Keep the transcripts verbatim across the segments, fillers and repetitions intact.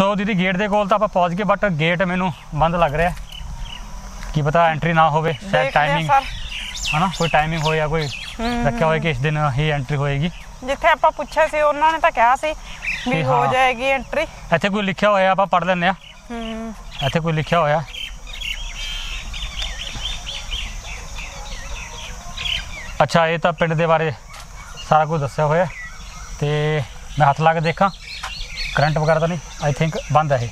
सो दीदी गेट के कोल तो आप पहुँच गए बट गेट मैनू बंद लग रहा है कि पता एंट्री ना हो, टाइमिंग है ना कोई टाइमिंग हो या कोई रखा हो कि इस दिन ही एंट्री होएगी। जिथे आप पूछा सी उन्होंने तो कहा सी भी हो जाएगी एंट्री। इतने कोई लिखा होया आप पढ़ लेने, इतने कोई लिखा होया अच्छा ये तो पिंड के बारे सारा कुछ दस्या होया। तो मैं हाथ ला के देखा करंट वगैरह तो नहीं, आई थिंक बंद है,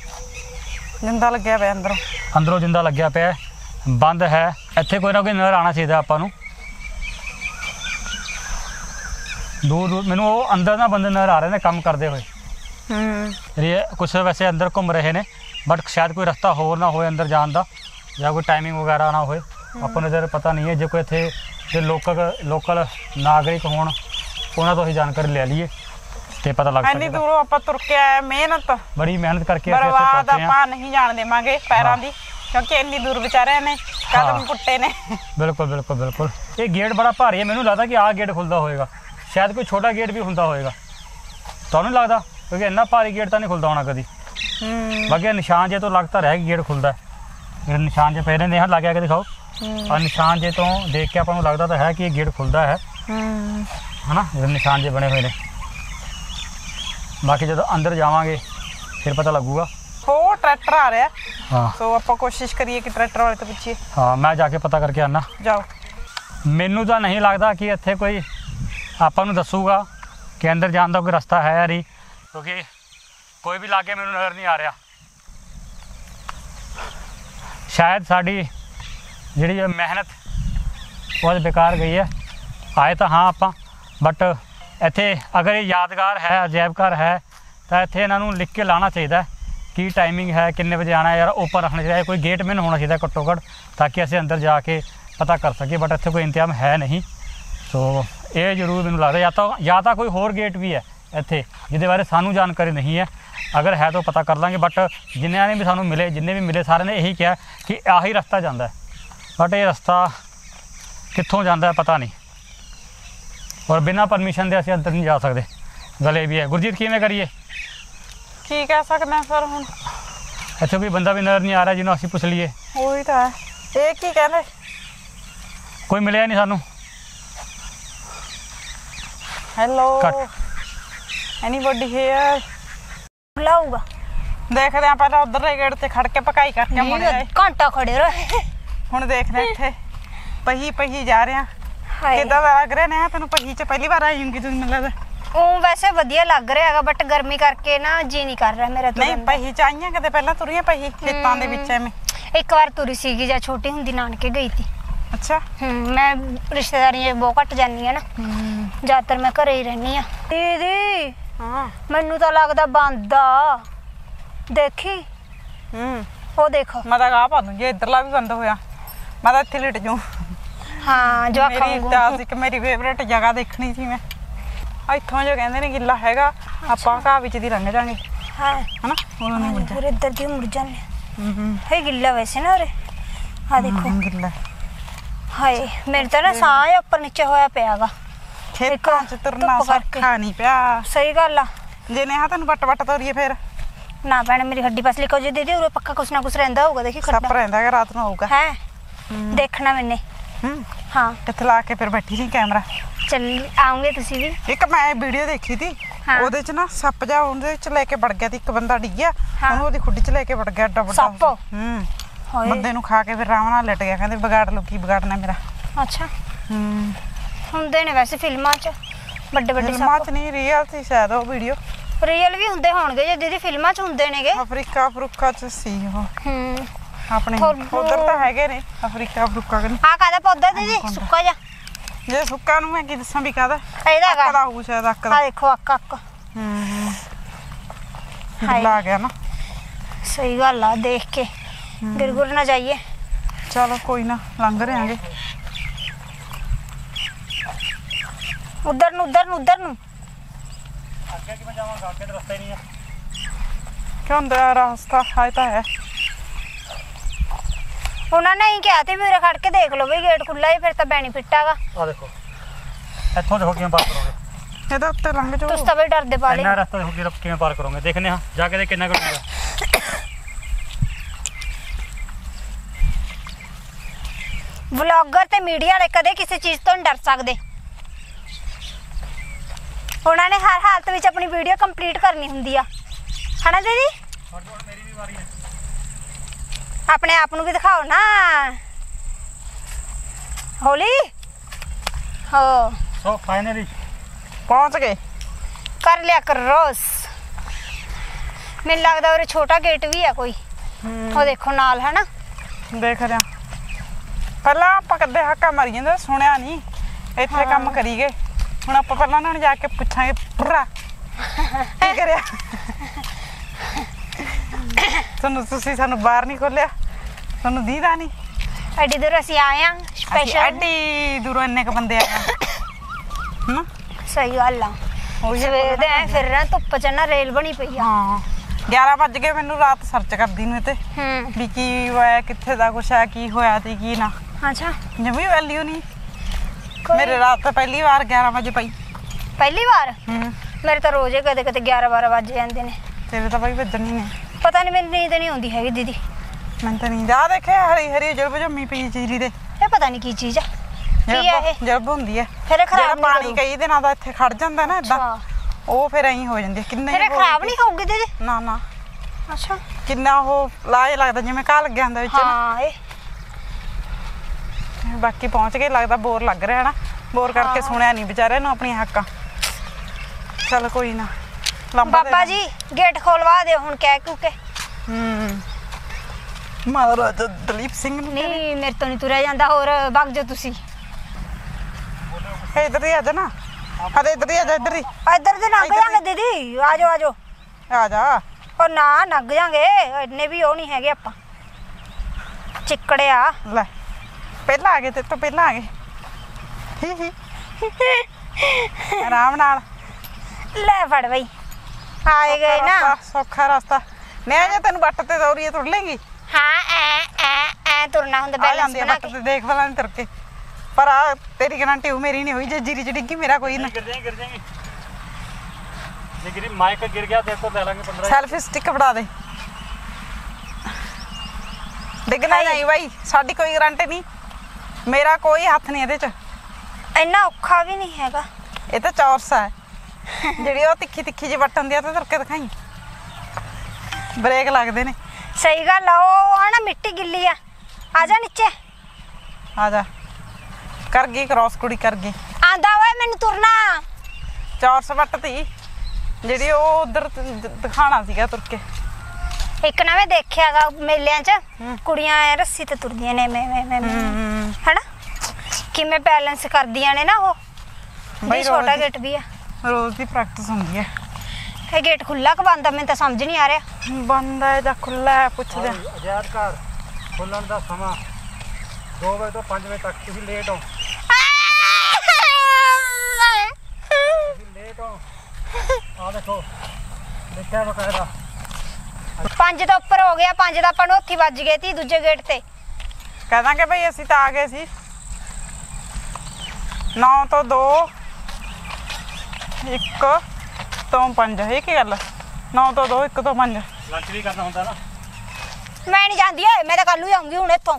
जिंदा लग्या पे अंदरों अंदरों जिंदा लग्या पे बंद है। इत्थे कोई ना कोई नजर आना चाहिए आपां नूं, दूर दूर मैनूं वो अंदर ना बंदे नजर आ रहे ने काम करते हुए। कुछ वैसे अंदर घूम रहे ने बट शायद कोई रास्ता होर ना हो अंदर जान का या कोई टाइमिंग वगैरह ना हो, आपको नज़र पता नहीं है। जो कोई इत्थे जो लोकल लोकल नागरिक होण उन्हां तों ही जानकारी ले लीए ते पता लग सकदा। दूरों आपां तुर के आए, मेहनत बड़ी मेहनत करके आए, बर्बाद आपां नहीं जाण देवांगे पैरां दी, क्योंकि इन्नी दूर बेचारे ने कदम पुट्टे ने। बिल्कुल बिल्कुल बिल्कुल। ये गेट बड़ा भारी है, मैनू लगता कि आ गेट खुलदा होएगा, शायद कोई छोटा गेट भी हुंदा होएगा, तुहानू लगदा? क्योंकि इन्ना भारी गेट तो नहीं खुलदा होना कदी। बाकी निशान जे तो लगता रहा कि गेट खुलदा है, निशान जे पए रहे ने, ला के आके दिखाओ और निशान जे तो देख के आपां नू लगदा तो है कि ये गेट खुलदा है है ना, जो निशान जे बने हुए ने। बाकी जब अंदर जावांगे फिर पता लगूगा। हो ट्रैक्टर आ रहा है। हाँ तो आप कोशिश करिए कि ट्रैक्टर वाले तो पूछिए। हाँ मैं जाके पता करके आना। जाओ। मैनू तो नहीं लगता कि इत्थे कोई आपू दसूगा कि अंदर जाने का कोई रास्ता है यार, क्योंकि तो कोई भी लागे मैनू नज़र नहीं आ रहा। शायद साड़ी जी मेहनत बहुत बेकार गई है, आए तो हाँ आप बट इत्थे अगर ये यादगार है अजैब घर है तो इत्थे इन्हां नूं लिख के लाना चाहिए कि टाइमिंग है किन्ने बजे आना यार, ओपन रखना चाहिए, कोई गेट मैन होना चाहिए घट्टो घट, ताकि असीं अंदर जाके पता कर सके। बट इत्थे कोई इंतजाम है नहीं, सो ये जरूर मैनूं लगदा या तो या तो कोई होर गेट भी है इत्थे जिहदे बारे सानूं जानकारी नहीं है, अगर है तो पता कर लांगे। बट जिन्हां ने भी सानूं मिले जिन्ने भी मिले सारे ने यही कहा कि आही रस्ता जांदा है, बट ये रस्ता कित्थों जांदा है पता नहीं, और बिना परमिशन दे असीं अंदर नहीं जा सकते, गले भी है। गुरजीत किवें करिए की कह सकते हैं सर, हुण इत्थे कोई बंदा भी नज़र नहीं आ रहा जिन्होंने असीं पुछ लीए। वही तो है, ये की कहंदे कोई मिले नहीं सानू। Hello anybody here? बुलाऊंगा, देखते हैं पहले उधर गेट ते खड़ के पकाई करके मुड़े घंटा खड़े रहे। हुण देख रहे इत्थे पही पही जा रहे हैं, ਕਿਦਾਂ ਲੱਗ ਰਿਹਾ ਨੇ ਤੈਨੂੰ? ਪਹੀ ਚ ਪਹਿਲੀ ਵਾਰ ਆਈ ਹੋਂਗੀ ਤੂੰ, ਮਿਲਦਾ ਉਹ ਵੈਸੇ ਵਧੀਆ ਲੱਗ ਰਿਹਾ ਹੈਗਾ ਬਟ ਗਰਮੀ ਕਰਕੇ ਨਾ ਜੀ ਨਹੀਂ ਕਰ ਰਿਹਾ ਮੇਰਾ। ਤੂੰ ਨਹੀਂ ਪਹੀ ਚ ਆਈਆਂ ਕਦੇ ਪਹਿਲਾਂ? ਤੁਰੀਆਂ ਪਹੀ ਖੇਤਾਂ ਦੇ ਵਿੱਚ ਐਵੇਂ ਇੱਕ ਵਾਰ ਤੁਰੀ ਸੀਗੀ ਜਾਂ ਛੋਟੀ ਹੁੰਦੀ ਨਾਨਕੇ ਗਈ ਸੀ। ਅੱਛਾ ਮੈਂ ਰਿਸ਼ਤੇਦਾਰੀਆਂ ਬਹੁਤ ਘੱਟ ਜਾਂਦੀ ਆ ਨਾ, ਜ਼ਿਆਦਾਤਰ ਮੈਂ ਘਰੇ ਹੀ ਰਹਿਣੀ ਆ। ਦੀਦੀ ਹਾਂ ਮੈਨੂੰ ਤਾਂ ਲੱਗਦਾ ਬੰਦਾ ਦੇਖੀ ਹੂੰ ਉਹ ਦੇਖੋ ਮੈਂ ਤਾਂ ਗਾਹ ਪਾ ਦੂੰ ਜੇ ਇਧਰਲਾ ਵੀ ਬੰਦ ਹੋਇਆ, ਮੈਂ ਤਾਂ ਇੱਥੇ ਲਿਟ ਜੂ। हाँ जो मेरी ताज़ी कि मेरी फेवरेट जगह देखनी थी मैं इतों जो कहते हैं गिला है आप घाह बिच दी लंघ जाएंगे है ना, पूरे इधर दी मुड़ जाने गिला वैसे ना। अरे हाँ देखो गिला हाय मेरे तो ना साह उपर नीचे होया पैगा, खेतों च तुरना सौखा नहीं पिया। सही गल आ जे नेहा तेन बट बट तोरीए फिर ना भैण मेरी हड्डी पास लिखो जी दीदी उरे पक्का कुछ ना कुछ रहिंदा होगा। देखी सब रहिंदा है रात नूं आऊगा है देखना मैंने। हाँ इत्थे ला के फिर बैठी सी कैमरा चल आओगे तुसी भी। एक मैं वीडियो देखी थी ओदे च ना सप जा ओदे च लेके वड़ गया थी, एक बंदा डिग्या ओनू ओदी खुड्डी च लेके वड़ गया डा बड्डा सप। हम्म हाय बंदे नु खा के फिर राम नाल लट गया, कहंदे बिगाड़ लो की बिगाड़ना मेरा। अच्छा हम्म हुंदे ने वैसे फिल्मां च बड़े बड़े सप। फिल्मां च नहीं रियल सी शायद ओ वीडियो, रियल भी हुंदे होणगे जे दीदी फिल्मां च हुंदे नेगे। अफ्रीका अफ्रीका च सी ओ हम्म ਆਪਣੇ ਉਧਰ ਤਾਂ ਹੈਗੇ ਨੇ ਅਫਰੀਕਾ ਬੁੱਕਾ ਕਨ। ਆ ਕਾਦਾ ਪੌਦਾ ਦੀਦੀ ਸੁੱਕਾ ਜਾ ਜੇ ਸੁੱਕਾ ਨੂੰ ਮੈਂ ਕੀ ਦੱਸਾਂ ਵੀ ਕਾਦਾ ਇਹਦਾ ਕਾਦਾ ਹੋ ਸ਼ਾਇਦ ਅੱਕਾ। ਆ ਦੇਖੋ ਅੱਕਾ ਅੱਕਾ ਹੂੰ ਲਾ ਗਿਆ ਨਾ। ਸਹੀ ਗੱਲ ਆ ਦੇਖ ਕੇ ਗਿਰਗੁਰ ਨਾ ਜਾਈਏ। ਚਲੋ ਕੋਈ ਨਾ ਲੰਘ ਰਹੇ ਆਂਗੇ ਉਧਰ ਨੂੰ ਉਧਰ ਨੂੰ ਉਧਰ ਨੂੰ ਅੱਗੇ ਕਿਵੇਂ ਜਾਵਾਂਗਾ? ਅੱਗੇ ਤਾਂ ਰਸਤਾ ਹੀ ਨਹੀਂ ਆ। ਕਿਉਂ ਦਾ ਰਸਤਾ ਹਾਇ ਤਾਂ ਹੈ। उन्होंने ही कहा थे मेरा खड़ के देख लो भी गेट खुला ही फिर तो बेनीफिट आगा। आ देखो इथों देखो किवें पार करोगे, ये तो उत्ते लंघ जाओ तुस तो भाई डरदे पाले इना रास्ता देखो कि किवें पार करोगे। देखने हां जाके देख कितना करोगे। ਵਲੌਗਰ ਤੇ ਮੀਡੀਆ ਵਾਲੇ ਕਦੇ ਕਿਸੇ ਚੀਜ਼ ਤੋਂ ਨਹੀਂ ਡਰ ਸਕਦੇ। ਉਹਨਾਂ ਨੇ ਹਰ ਹਾਲਤ ਵਿੱਚ ਆਪਣੀ ਵੀਡੀਓ ਕੰਪਲੀਟ ਕਰਨੀ ਹੁੰਦੀ ਆ, है ना दीदी? मेरी भी बारी है। अपने आप को भी दिखाओ ना होली हो। सो फाइनली पहुंच गए, कर लिया क्रॉस। मेन लगता और छोटा गेट भी है कोई, वो देखो नाल, है ना? देख रहे पहला आप कदे हक्का मारिए तो सुनिया नहीं इतने। हाँ। काम करी गए हूँ आप पहला ना जाके पूछा पूरा की करिया बाहर नहीं खोलिया तुहानू दीदा नहीं एड्डी दूर असीं आए आं स्पैशल एड्डी दूरों इन्ने क बंदे आए ना। सही गल आ, सवेर दे ऐ फिर रहा धुप्प च ना रेल बनी पई आ। हां ग्यारह बज गए मैनू रात सर्च करदी नूं ते भी की होया कित्थे दा कुछ है की होया ते की ना। अच्छा जम्मी वैल्यू नहीं मेरे रात तो पहली बार ग्यारह बजे पई। पहली बार मेरे तो रोजे कदे कदे ग्यारह बारह बज जांदे ने। तेरे तो भाई वजन नहीं है पता नहीं मेरी नींद नहीं आती है दीदी। मैं तो नींद आ देखे हरी हरी जड़ब जमी पी चीरी दे ये पता नहीं की चीज़ है जड़ब होंगी है फिर खराब पानी कई दिन आता इतने खड़ जाता ना इदा वो फिर अं हो जाती है किन्ने फिर खराब नहीं खाऊगी दीदी ना ना। अच्छा किन्ना वो लाए लगता जिम्मे घाह लगे आंदा बिच बाकी पहुंच के लगता बोर लग रहा है ना बोर करके सुनिया नहीं बेचारे ना अपनी हक्का। चल कोई ना बाबा जी गेट खोलवा दे हुन कह के महाराजा दलीप सिंह नहीं मेरे तो नहीं तुरै जांदा और भाग जाओ तुसी इधर ही आ जा ना अरे इधर ही आ जा इधर ही इधर दे नंग जांगे दीदी आ जाओ आ जाओ आ जा और ना नंग जांगे इन्ने भी ओ नहीं हैगे आपां चिकड़े आ ले पहला आ गए ते तो पहला आ गए आराम नाल ले फड़ भाई आए गए ना सौखा रास्ता मैं आज तेन बट ते दौड़िए तुर लेंगी। हां ए ए ए तुरना हुंदा बैलेंस बना के बट देख वाला नहीं तुर के पर आ तेरी गारंटी हु मेरी नहीं हुई जे जीरी डिग्गी मेरा कोई ना गिर जाएंगे गिर जाएंगे ये गिरी माइक गिर गया देखो डालेंगे पंद्रह सेल्फी स्टिक बना दे डिगना नहीं भाई साडी कोई गारंटी नहीं मेरा कोई हाथ नहीं एदे च इतना औखा भी नहीं हैगा ये तो चौरसा है ਜਿਹੜੀ ਉਹ ਤਿੱਖੀ ਤਿੱਖੀ ਜੀ ਵੱਟ ਹੁੰਦੀ ਆ ਤੇ ਧਰਕੇ ਦਿਖਾਈ ਬ੍ਰੇਕ ਲੱਗਦੇ ਨੇ। ਸਹੀ ਗੱਲ ਆ ਉਹ ਹਣਾ ਮਿੱਟੀ ਗਿੱਲੀ ਆ ਆ ਜਾ ਨੀਚੇ ਆ ਜਾ ਕਰ ਗਈ ਕ੍ਰਾਸ ਕੁੜੀ ਕਰ ਗਈ ਆਂਦਾ ਓਏ ਮੈਨੂੰ ਤੁਰਨਾ ਚਾਰ ਸੌ ਵੱਟ ਤੀ ਜਿਹੜੀ ਉਹ ਉਧਰ ਦਿਖਾਣਾ ਸੀਗਾ ਤੁਰ ਕੇ ਇੱਕ ਨਾ ਮੈਂ ਦੇਖਿਆਗਾ ਮੇਲਿਆਂ ਚ ਕੁੜੀਆਂ ਰੱਸੀ ਤੇ ਤੁਰਦੀਆਂ ਨੇ ਮੈਂ ਮੈਂ ਹਣਾ ਕਿਵੇਂ ਬੈਲੈਂਸ ਕਰਦੀਆਂ ਨੇ ਨਾ ਉਹ ਬਈ ਛੋਟਾ ਗੇਟ ਵੀ ਆ रोज की प्रैक्टिस होंगी है। ये गेट खुला के बंद मैं तो समझ नहीं आ रहा बंद है या खुला है पूछ दे आजाद घर खोलन का समा दो बजे तो पाँच बजे तक तुम लेट हो लेट हो आ देखो देखा बकायदा पाँच तो उपर हो गया पाँच तो अपन हथी बज गए थी दूजे गेट से कह देंगे भाई असी तो आ गए सी नौ तो दो एक तो पंज है की गल नौ तो दो एक तो पंज लंच भी करना होता ना मैं नहीं जांदी है मैं तो कल ही आऊंगी हुण इथों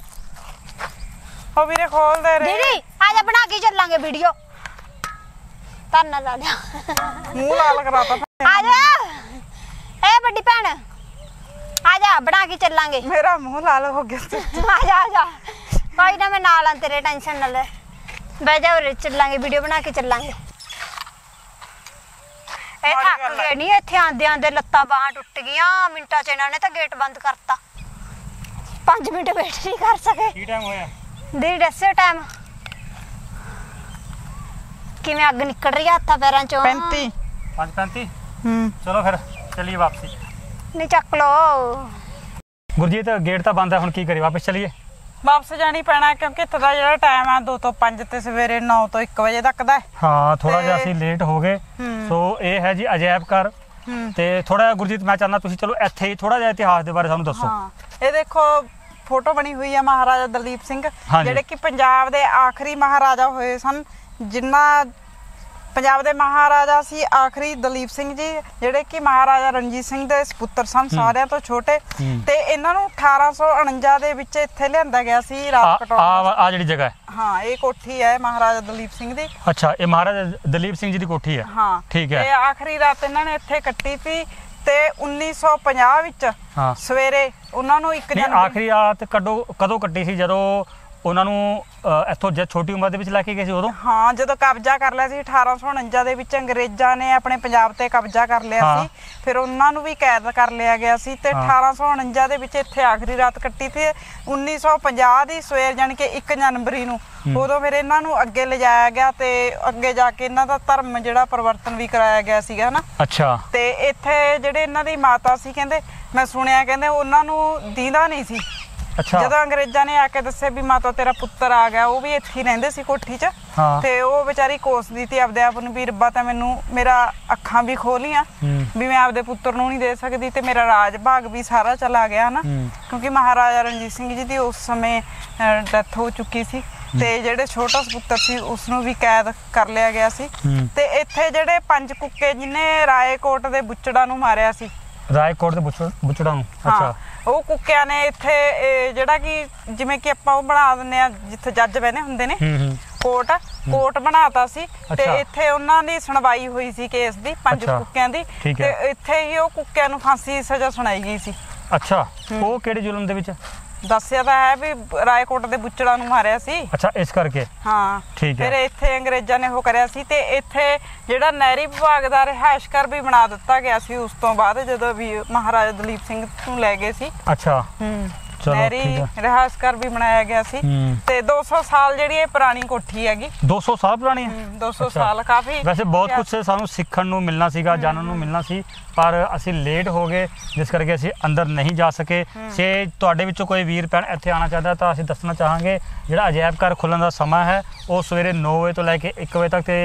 ओ वीरे खोल दे रे दीदी आज बना के चलांगे वीडियो ताना ला लिया मुंह लाल कराता आ जा ए बड़ी भैन आ जा बना के चलांगे मेरा मुंह लाल हो गया आ जा आ जा कोई ना मैं नाल आ तेरे टेंशन ना ले बैठ जा और चलांगे वीडियो बना के चलांगे नहीं इत्थे आंदे आंदे लत्तां बाहां टुट गईयां मिंटां च इन्हां ने तां गेट बंद करता पाँच मिनट वेट नहीं कर सके की टाइम होया दी दस्सो टाइम किवें अग निकल रही हत्थां पैरां चों पैंती पाँच पैंती हम्म चलो फिर चलिए वापसी नहीं चक लो गुरजीत गेट तां बंद है हुण की करी वापस चलिए वापस जानी पैना क्योंकि इत्थे दा जेहड़ा टाइम है दो तो पाँच ते सवेरे नौ तो एक बजे तक दा है। हां थोड़ा जिहा असीं लेट हो गए तो यह है जी अजायब घर ते थोड़ा गुरजीत मैं चाहना तुसी चलो इत्थे ही थोड़ा जिहा इतिहास दे बारे सानू दसो। हाँ ये देखो फोटो बनी हुई है महाराजा दलीप सिंह जेडे कि पंजाब दे आखिरी महाराजा होए सन जिन्ना पंजाब के महाराजा सी आखिरी दलीप सिंह जी जिहड़े कि महाराजा रणजीत सिंह दे सपुत्र सन, सारियां तो छोटे, ते इन्हां नूं अठारह सौ उनचास दे विच इत्थे लिआंदा गया सी रायकोट। आ आ जिहड़ी जगह है, हां, ये कोठी है महाराजा दलीप सिंह दी। अच्छा, ये महाराजा दलीप सिंह जी दी कोठी है। हां, ठीक है। ते आखिरी रात इन्हां ने इत्थे कट्टी सी ते उन्नीस सौ पचास विच सवेरे उन्हां नूं एक जन आखिरी रात कदों कदों कट्टी सी? जदों छोटी उम्र लाके गए उदो। हाँ, जो कब्जा कर लिया अठारह सौ उनंजा अंग्रेजा ने अपने पंजाब ते कब्जा कर लिया। हाँ। फिर उन्होंने भी कैद कर लिया गया सी। अठारह सौ उनंजा इत्थे आखिरी रात कट्टी थी। उन्नीस सौ पचास की सवेर जाने के एक जनवरी नूं उदो फिर इन्होंने अगे ले जाया गया ते अगे जाके इन्हों का धर्म जो परिवर्तन भी कराया गया सी, है ना। अच्छा, ते इत्थे जिहड़े इन्हां दी माता सी, कहंदे मैं सुनिया कहंदे उन्हां नूं दींदा नहीं सी। अच्छा। जदों अंग्रेजा ने आके दस्से भी माता तेरा पुत्र आ गया, वो भी इत्थे रहंदे सी कोठी च। हाँ। ते वो बेचारी कोसदी सी आपदे आप नूं, भी रब्बा ते मैनूं मेरा अखां भी खोलियां भी मैं आपदे पुत्र नूं नहीं दे सकदी ते मेरा राज भाग भी सारा चला गया ना, क्योंकि महाराजा रणजीत सिंह जी दी उस समय डेथ हो चुकी सी ते जिहड़े छोटा सपुत्तर सी उसनूं भी कैद कर लिया गया सी। ते इत्थे जिहड़े पंज कुक्के जिन्हें रायकोट दे बुचड़ा नूं मारिया सी, रायकोट दे बुचड़ा बुचड़ा नूं। अच्छा। ਉਹ ਕੁੱਕਿਆਂ ਨੇ ਇੱਥੇ ਜਿਹੜਾ ਕਿ ਜਿਵੇਂ ਕਿ ਆਪਾਂ ਉਹ ਬਣਾ ਦਿੰਦੇ ਆ ਜਿੱਥੇ ਜੱਜ ਬਹਿੰਦੇ ਹੁੰਦੇ ਨੇ, ਕੋਰਟ ਕੋਰਟ ਬਣਾਤਾ ਸੀ ਤੇ ਇੱਥੇ ਉਹਨਾਂ ਦੀ ਸੁਣਵਾਈ ਹੋਈ ਸੀ ਕੇਸ ਦੀ, ਪੰਜ ਕੁੱਕਿਆਂ ਦੀ, ਤੇ ਇੱਥੇ ਹੀ ਉਹ ਕੁੱਕਿਆਂ ਨੂੰ ਫਾਂਸੀ ਦੀ ਸਜ਼ਾ ਸੁਣਾਈ ਗਈ ਸੀ। ਅੱਛਾ, ਉਹ ਕਿਹੜੇ ਜ਼ੁਲਮ ਦੇ ਵਿੱਚ? ਦੱਸਿਆ ਤਾਂ ਹੈ ਵੀ ਰਾਏਕੋਟ ਦੇ ਬੁੱਚੜਾ ਨੂੰ ਮਾਰਿਆ ਸੀ। ਅੱਛਾ, ਇਸ ਕਰਕੇ। ਹਾਂ, ਠੀਕ ਹੈ। ਫਿਰ ਇੱਥੇ ਅੰਗਰੇਜ਼ਾਂ ਨੇ ਉਹ ਕਰਿਆ ਸੀ ਤੇ ਇੱਥੇ ਜਿਹੜਾ ਨਹਿਰੀ ਵਿਭਾਗ ਦਾ ਰਿਹਾਇਸ਼ ਘਰ ਵੀ ਬਣਾ ਦਿੱਤਾ ਗਿਆ ਸੀ ਉਸ ਤੋਂ ਬਾਅਦ, ਜਦੋਂ ਵੀ ਮਹਾਰਾਜਾ ਦਲੀਪ ਸਿੰਘ ਨੂੰ ਲੈ ਗਏ ਸੀ। ਅੱਛਾ, ਹੂੰ, ਨਹਿਰੀ ਰਿਹਾਇਸ਼ ਘਰ ਵੀ ਬਣਾਇਆ ਗਿਆ ਸੀ ਤੇ दो सौ ਸਾਲ ਜਿਹੜੀ ਇਹ ਪੁਰਾਣੀ ਕੋਠੀ ਹੈਗੀ। दो सौ ਸਾਲ ਪੁਰਾਣੀ ਹੈ। दो सौ ਸਾਲ ਕਾਫੀ। ਵੈਸੇ ਬਹੁਤ ਕੁਝ ਸਾਨੂੰ ਸਿੱਖਣ ਨੂੰ ਮਿਲਣਾ ਸੀਗਾ, ਜਾਣਨ ਨੂੰ ਮਿਲਣਾ ਸੀ, पर ਅਸੀਂ ਲੇਟ ਹੋ ਗਏ ਜਿਸ ਕਰਕੇ ਅਸੀਂ ਅੰਦਰ ਨਹੀਂ ਜਾ ਸਕੇ। ਜੇ ਤੁਹਾਡੇ ਵਿੱਚੋਂ ਕੋਈ ਵੀਰ ਭੈਣ ਇੱਥੇ ਆਣਾ ਚਾਹਦਾ ਤਾਂ ਅਸੀਂ ਦੱਸਣਾ ਚਾਹਾਂਗੇ ਜਿਹੜਾ ਅਜਾਇਬ ਘਰ ਖੁੱਲਣ ਦਾ ਸਮਾਂ ਹੈ ਉਹ ਸਵੇਰੇ नौ ਵਜੇ ਤੋਂ ਲੈ ਕੇ एक ਵਜੇ ਤੱਕ ਤੇ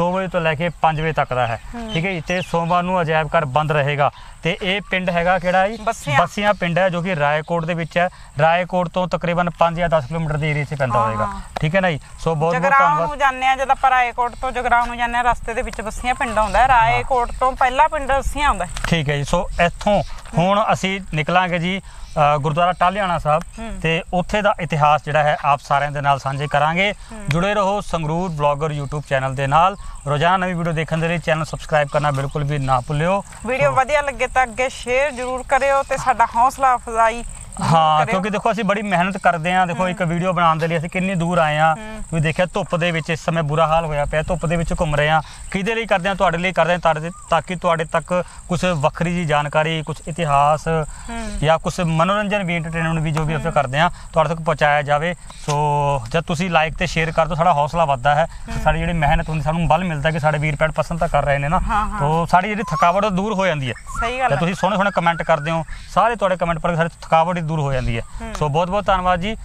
दो ਵਜੇ ਤੋਂ ਲੈ ਕੇ पाँच ਵਜੇ तक ਦਾ ਹੈ, ठीक ਹੈ। ਤੇ ਸੋਮਵਾਰ ਨੂੰ ਅਜਾਇਬ ਘਰ ਬੰਦ ਰਹੇਗਾ। ਤੇ ਇਹ ਪਿੰਡ ਹੈਗਾ ਕਿਹੜਾ ਜੀ? ਬਸਸਿਆਂ ਪਿੰਡ ਹੈ ਜੋ ਕਿ ਰਾਏਕੋਟ ਦੇ ਵਿੱਚ ਹੈ। ਰਾਏਕੋਟ ਤੋਂ ਤਕਰੀਬਨ पाँच ਜਾਂ दस ਕਿਲੋਮੀਟਰ ਦੀ ਏਰੀਆ 'ਚ ਪੈਂਦਾ ਹੋਏਗਾ, ਠੀਕ ਹੈ ਨਾ ਜੀ। ਸੋ ਬਹੁਤ ਬਹੁਤ ਧੰਨਵਾਦ। ਨੂੰ ਜਾਂਦੇ ਆ ਜਦੋਂ ਆਪਾਂ ਰਾਏਕੋਟ ਤੋਂ ਜਗਰਾਊਂ ਨੂੰ ਜਾਂਦੇ ਆ ਰਸਤੇ ਦੇ ਵਿੱਚ ਬਸਸਿਆਂ ਪਿੰਡ ਆਉਂਦਾ, ਰਾਏਕੋਟ ਤੋਂ ਪਹਿਲਾ ਪਿੰਡ ਬਸਸਿਆਂ ਆਉਂਦਾ, ਠੀਕ ਹੈ ਜੀ। ਸੋ ਇੱਥੋਂ ਹੁਣ ਅਸੀਂ ਨਿਕਲਾਂਗੇ ਜੀ गुरुद्वारा टालियाणा साहब ते उत्थे दा इतिहास जिहड़ा है आप सारिआं दे नाल सांझे करांगे। जुड़े रहो संगरूर ब्लॉगर यूट्यूब चैनल दे नाल। रोजाना नवीं वीडियो देखण दे लई चैनल सबसक्राइब करना बिल्कुल भी ना भुल्लिओ। वीडियो वधिया लगे तां अगे शेयर जरूर करिओ ते साडा हौसला अफजाई। हाँ, क्योंकि देखो असीं बड़ी मेहनत करते हैं। देखो एक वीडियो बनाने के लिए असीं कितनी दूर आए हैं, तुसीं देखिआ धुप्प दे विच इस समय बुरा हाल होया पिआ, धुप्प दे विच घुम रहे हैं। किहदे लई करदे हां? तुहाडे लई करदे हां ताकि तुहाडे तक कुछ वखरी जी जानकारी, कुछ इतिहास या कुछ मनोरंजन भी, एंटरटेनमेंट भी, जो भी असीं करदे हां तुहाडे तक पहुँचाया जाए। सो जब तुसीं लाइक ते शेयर कर दो साडा हौसला वधदा है, साडी जिहड़ी मेहनत हुंदी सानूं बल मिलदा कि साडे वीर भैण पसंद तां कर रहे ने ना, तो साडी जिहड़ी थकावट दूर हो जांदी है। सही गल है। तुसीं सोहणे सोहणे कमेंट करदे हो, सारे तुहाडे कमेंट पर सारी थकावट दूर हो जाती है। सो बहुत बहुत धन्यवाद जी।